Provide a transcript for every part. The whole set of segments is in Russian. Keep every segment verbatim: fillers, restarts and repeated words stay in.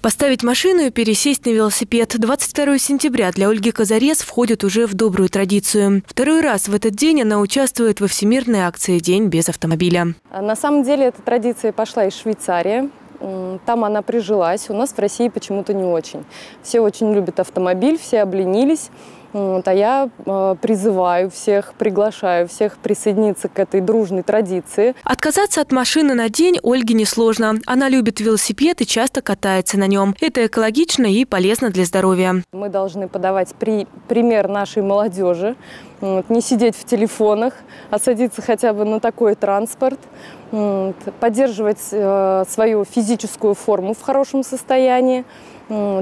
Поставить машину и пересесть на велосипед. двадцать второго сентября для Ольги Казарез входит уже в добрую традицию. Второй раз в этот день она участвует во всемирной акции «День без автомобиля». На самом деле эта традиция пошла из Швейцарии. Там она прижилась. У нас в России почему-то не очень. Все очень любят автомобиль, все обленились. Вот, а я э, призываю всех, приглашаю всех присоединиться к этой дружной традиции. Отказаться от машины на день Ольге несложно. Она любит велосипед и часто катается на нем. Это экологично и полезно для здоровья. Мы должны подавать при, пример нашей молодежи, вот, не сидеть в телефонах, а садиться хотя бы на такой транспорт, вот, поддерживать э, свою физическую форму в хорошем состоянии.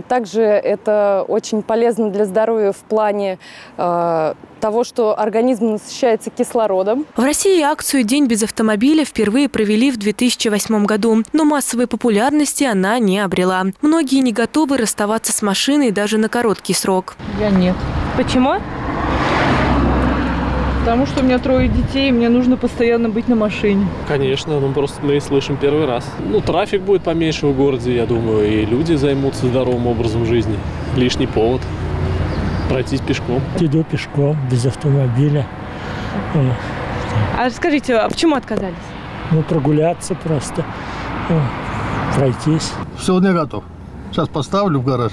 Также это очень полезно для здоровья в плане э, того, что организм насыщается кислородом. В России акцию «День без автомобиля» впервые провели в две тысячи восьмом году, но массовой популярности она не обрела. Многие не готовы расставаться с машиной даже на короткий срок. Я нет. Почему? Потому что у меня трое детей, и мне нужно постоянно быть на машине. Конечно, ну просто мы слышим первый раз. Ну, трафик будет поменьше в городе, я думаю, и люди займутся здоровым образом жизни. Лишний повод пройтись пешком. Иду пешком, без автомобиля. А скажите, а почему отказались? Ну, прогуляться просто, пройтись. Сегодня готов. Сейчас поставлю в гараж.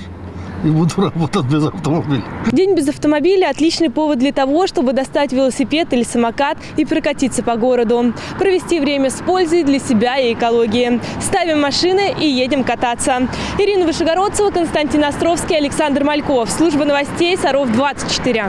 И буду работать без автомобиля. День без автомобиля – отличный повод для того, чтобы достать велосипед или самокат и прокатиться по городу. Провести время с пользой для себя и экологии. Ставим машины и едем кататься. Ирина Вышгородцева, Константин Островский, Александр Мальков. Служба новостей «Саров двадцать четыре».